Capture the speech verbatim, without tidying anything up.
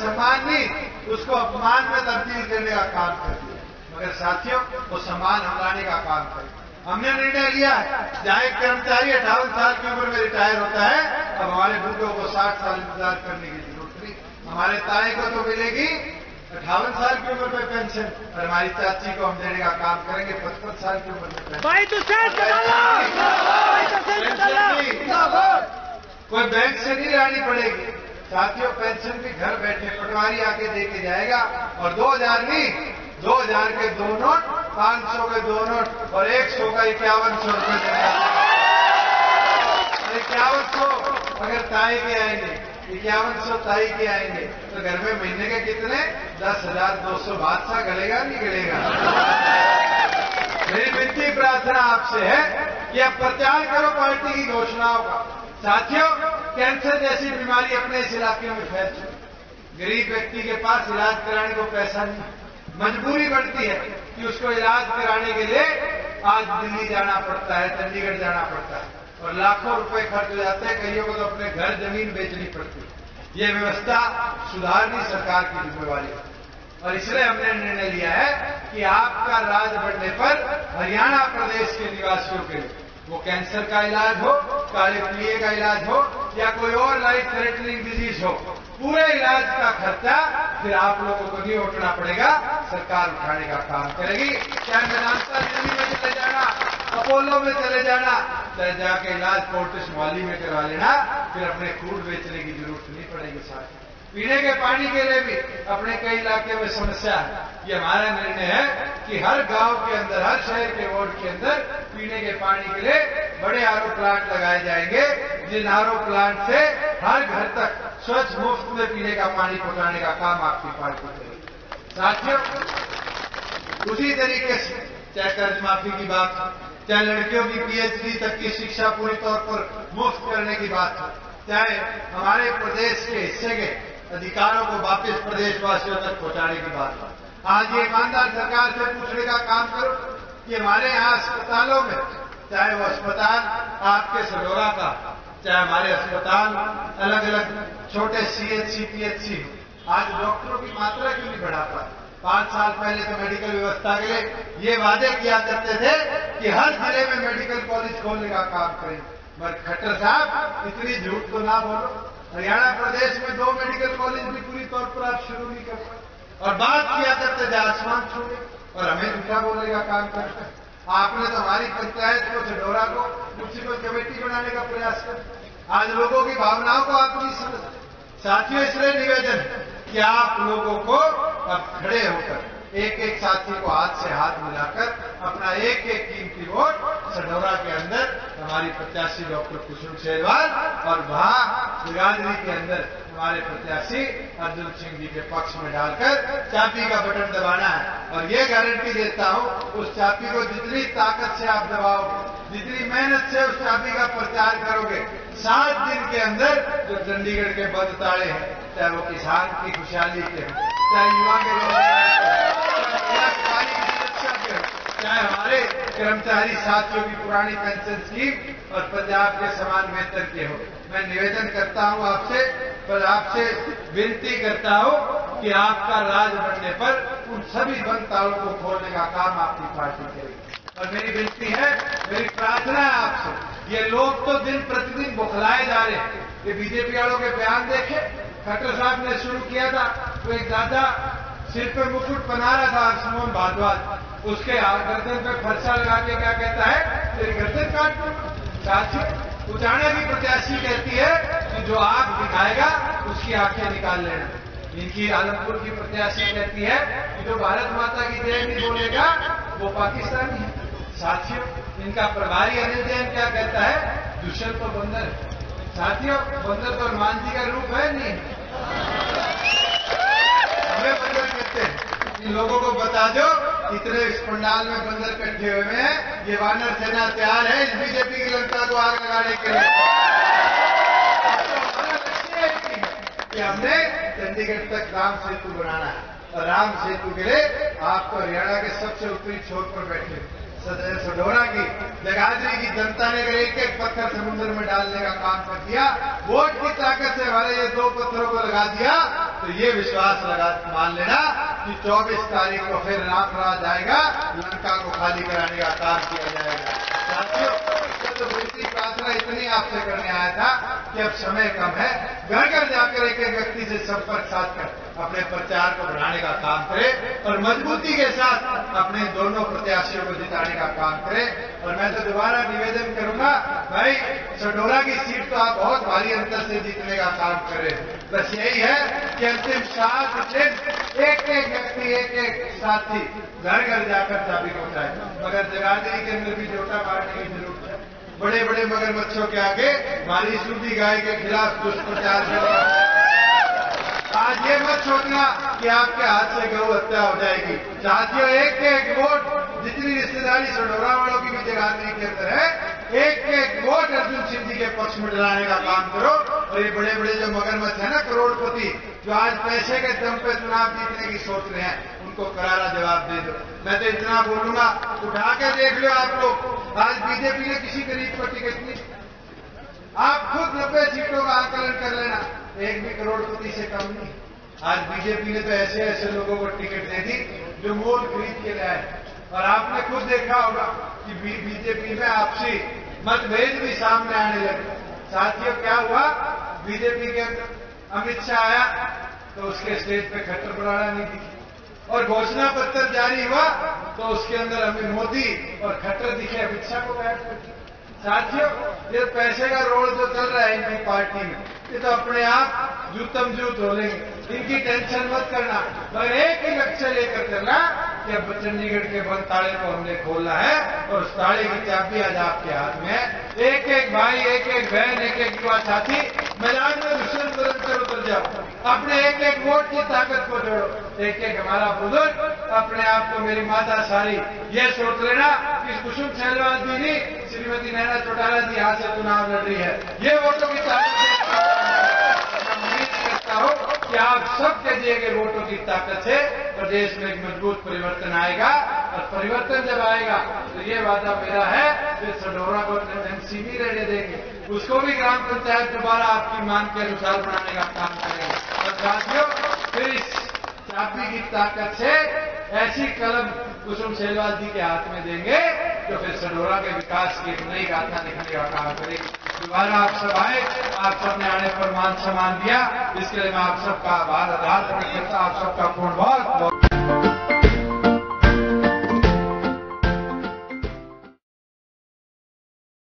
सम्मान नहीं, उसको अपमान में तब्दील करने का काम कर दिया। मगर साथियों, वो सम्मान हटाने का काम कर दिया। हमने निर्णय लिया है, जहां एक कर्मचारी अट्ठावन साल की उम्र में रिटायर होता है, अब हमारे बुजुर्गों को साठ साल इंतजार करने की जरूरत नहीं। हमारे ताए को तो मिलेगी अट्ठावन साल की उम्र में पेंशन, और हमारी चाची को हम देने का काम करेंगे पचपन साल की उम्र में पेंशन। कोई बैंक से नहीं लानी पड़ेगी। साथियों, पेंशन भी घर बैठे पटवारी आके दे के जाएगा, और दो हजार नहीं, दो हजार के दो नोट, पांच सौ के दो नोट और एक सौ का इक्यावन सौ रुपये देगा। इक्यावन सौ अगर ताई के आएंगे, इक्यावन सौ ताई के आएंगे, तो घर में महीने के कितने दस हजार दो सौ बादशाह गलेगा नहीं गलेगा। मेरी विनती प्रार्थना आपसे है कि आप प्रचार करो पार्टी की घोषणाओं का। साथियों, कैंसर जैसी बीमारी अपने इस इलाके में फैल चुकी, गरीब व्यक्ति के पास इलाज कराने को पैसा नहीं, मजबूरी बढ़ती है कि उसको इलाज कराने के लिए आज दिल्ली जाना पड़ता है, चंडीगढ़ जाना पड़ता है, और लाखों रुपए खर्च हो जाते हैं। कईयों को तो अपने घर जमीन बेचनी पड़ती है। ये व्यवस्था सुधारनी सरकार की जिम्मेवारी है, और इसलिए हमने निर्णय लिया है कि आपका राज बढ़ने पर हरियाणा प्रदेश के निवासियों के लिए, वो कैंसर का इलाज हो, काले पीलिए का इलाज हो, या कोई और लाइफ थ्रेटनिंग डिजीज हो, पूरे इलाज का खर्चा फिर आप लोगों को नहीं उठना पड़ेगा, सरकार उठाने का काम करेगी। क्या नाश्ता दिल्ली में चले जाना, अपोलो में चले जाना, जाके इलाज फोर्टिस वाली में करवा लेना, फिर अपने खून बेचने की जरूरत नहीं पड़ेगी। साथ पीने के पानी के लिए भी अपने कई इलाके में समस्या है। ये हमारा निर्णय है कि हर गांव के अंदर, हर शहर के वार्ड के अंदर पीने के पानी के लिए बड़े आरओ प्लांट लगाए जाएंगे, जिन आरओ प्लांट से हर घर तक स्वच्छ मुफ्त में पीने का पानी पहुंचाने का काम आपकी पार्टी करेगी। साथियों, उसी तरीके से चाहे कर्ज माफी की बात हो, चाहे लड़कियों की पीएचडी तक की शिक्षा पूरी तौर पर मुफ्त करने की बात हो, चाहे हमारे प्रदेश के हिस्से के अधिकारों को वापस प्रदेशवासियों तक पहुंचाने की बात हो, आज ये ईमानदार सरकार से पूछने का काम करो कि हमारे यहाँ अस्पतालों में, चाहे वो अस्पताल आपके साढौरा का, चाहे हमारे अस्पताल अलग अलग छोटे सीएचसी पीएचसी, आज डॉक्टरों की मात्रा क्यों नहीं बढ़ा पाती। पांच साल पहले तो मेडिकल व्यवस्था के लिए ये वादे किया करते थे कि हर जिले में मेडिकल कॉलेज खोलने का काम करेंगे, मगर खट्टर साहब, इतनी झूठ तो ना बोलो। हरियाणा प्रदेश में दो मेडिकल कॉलेज भी पूरी तौर पर आप शुरू नहीं कर पाए, और बात किया करते थे आसमान छूने और हमें झूठा बोलने का काम करते हैं। आपने तो हमारी पंचायत को, साढौरा को म्यूनिसिपल कमेटी बनाने का प्रयास कर, आज लोगों की भावनाओं को आप नहीं समझते। साथियों, इसलिए निवेदन कि आप लोगों को अब खड़े होकर एक एक साथी को हाथ से हाथ मिलाकर अपना एक एक कीमती वोट साढौरा के अंदर हमारी प्रत्याशी डॉक्टर कुसुम शेरवाल और वहां श्रीगाजी के अंदर हमारे प्रत्याशी अर्जुन सिंह जी के पक्ष में डालकर चाबी का बटन दबाना है। और ये गारंटी देता हूं, उस चाबी को जितनी ताकत से आप दबाओगे, जितनी मेहनत से उस चाबी का प्रचार करोगे, सात दिन के अंदर जो चंडीगढ़ के बंद ताड़े हैं, चाहे वो किसान की खुशहाली के हो, चाहे युवा के रोजगार की सुरक्षा के हो, चाहे हमारे कर्मचारी साथियों की पुरानी पेंशन स्कीम और पंजाब के समान वेतन के हो, मैं निवेदन करता हूं आपसे, पर आपसे विनती करता हूं कि आपका राज बनने पर उन सभी बंद तालों को खोलने का काम आपकी पार्टी करेगी। और मेरी विनती है, मेरी प्रार्थना है आपसे, ये लोग तो दिन प्रतिदिन बौखलाए जा रहे हैं। ये बीजेपी वालों के बयान देखे, खट्टर साहब ने शुरू किया था, वो एक दादा सिर पे मुकुट बना रहा था, हरसमोहन भारद्वाज, उसके गर्दन पे फरसा लगा के क्या कहता है, तेरी गर्दन काट दो। साथियों, उचाना की प्रत्याशी कहती है कि जो आंख दिखाएगा उसकी आंखें निकाल लेना। इनकी आलमपुर की प्रत्याशी कहती है कि जो भारत माता की जय नहीं बोलेगा वो पाकिस्तानी है। साथियों, इनका प्रभारी अनिल जैन क्या कहता है, दुष्यंत तो बंदर है। साथियों, बंदर तो हनुमान जी का रूप है नहीं, हमें बंदर कहते हैं। इन लोगों को बता दो, इतने इस पंडाल में बंदर इकट्ठे हुए हैं, ये वानर सेना तैयार है इस बीजेपी की लंका को आग लगाने के लिए। कि हमने चंडीगढ़ तक राम सेतु बनाना है, और राम सेतु के लिए आपको हरियाणा के सबसे ऊपरी छोर पर बैठे साढौरा की, जगाधरी की जनता ने एक एक पत्थर समुद्र में डालने का काम कर दिया। वोट की ताकत से हमारे ये दो पत्थरों को लगा दिया, तो ये विश्वास लगा मान लेना कि चौबीस तारीख को फिर राम राज आएगा, लंका को खाली कराने का काम किया जाएगा। साथियों, तो दूसरी प्रार्थना इतनी आपसे करने आया था कि अब समय कम है, घर घर जाकर एक एक व्यक्ति से संपर्क साधकर अपने प्रचार को बढ़ाने का काम करे और मजबूती के साथ अपने दोनों प्रत्याशियों को जिताने का काम करे। और मैं तो दोबारा निवेदन करूंगा, भाई साढौरा की सीट तो आप बहुत भारी अंतर से जीतने का काम करें। बस यही है कि अंतिम सात दिन एक एक व्यक्ति एक एक साथी घर घर जाकर चाबी पहुंचाए। मगर जगाधरी के अंदर भी जोटा मारने की जरूरत है। बड़े बड़े मगरमच्छों के आगे हमारी सूती गाय के खिलाफ दुष्प्रचार कर आज ये मत सोचना कि आपके हाथ से गऊ हत्या हो जाएगी। साथियों, एक एक वोट, जितनी रिश्तेदारी साढौरा वालों की भी जगाधरी के अंदर है, एक एक वोट अर्जुन सिंह जी के पक्ष में डलाने का काम करो। और ये बड़े बड़े जो मगरमच्छ है ना, करोड़पति जो आज पैसे के दम पे चुनाव जीतने की सोच रहे हैं, उनको करारा जवाब दे दो। मैं तो इतना बोलूंगा, उठा के देख लो आप लोग, आज बीजेपी ने किसी गरीब को टिकट नहीं। आप खुद नब्बे सीटों का आकलन कर लेना, एक भी करोड़पति से कम नहीं। आज बीजेपी ने तो ऐसे ऐसे लोगों को टिकट दे दी जो मूल खरीद के लाए। और आपने खुद देखा होगा कि बीजेपी में आपसी मतभेद भी सामने आने लगे। साथियों, क्या हुआ, बीजेपी के अमित शाह आया तो उसके स्टेज पे खट्टर बनाना नहीं दिखी, और घोषणा पत्र जारी हुआ तो उसके अंदर अमित मोदी और खट्टर दिखे अमित शाह को गायब कर दिया। साथियों, ये पैसे का रोल जो चल रहा है इनकी पार्टी में, ये तो अपने आप जूतम जूत हो लेंगे। इनकी टेंशन मत करना, मगर एक ही लक्ष्य लेकर चलना कि अब चंडीगढ़ के बंद ताले को हमने खोलना है और उस ताले की चाबी आज आपके हाथ में है। एक एक भाई, एक एक बहन, एक एक युवा साथी मैदान में दुष्यंत बदलकर उतर जाओ। अपने एक एक वोट की ताकत को जोड़ो। एक एक हमारा बुजुर्ग अपने आप को मेरी माता सारी ये सोच लेना कि कुसुम शेरवाल जी ने श्रीमती नैना चौटाला जी यहाँ से चुनाव लड़ रही है। ये वोटों की ताकत, उम्मीद करता हूँ कि आप सबके दिए गए वोटों की ताकत से प्रदेश में एक मजबूत परिवर्तन आएगा। और परिवर्तन जब आएगा तो ये वादा मेरा है कि साढौरा को एमसी भी रहने देंगे, उसको भी ग्राम पंचायत दोबारा आपकी मांग के अनुसार बनाने का काम करेंगे। और साथियों, फिर इस चाबी की ताकत से ऐसी कलम कुसुम शेरवाल जी के हाथ में देंगे तो फिर साढौरा के विकास की एक नई गाथा लिखने का काम करेगी। दोबारा आप सब आए, आप सबने आने पर मान सम्मान दिया, इसके लिए मैं आप सबका आभार आधार करता। आप सबका पूर्ण बहुत बहुत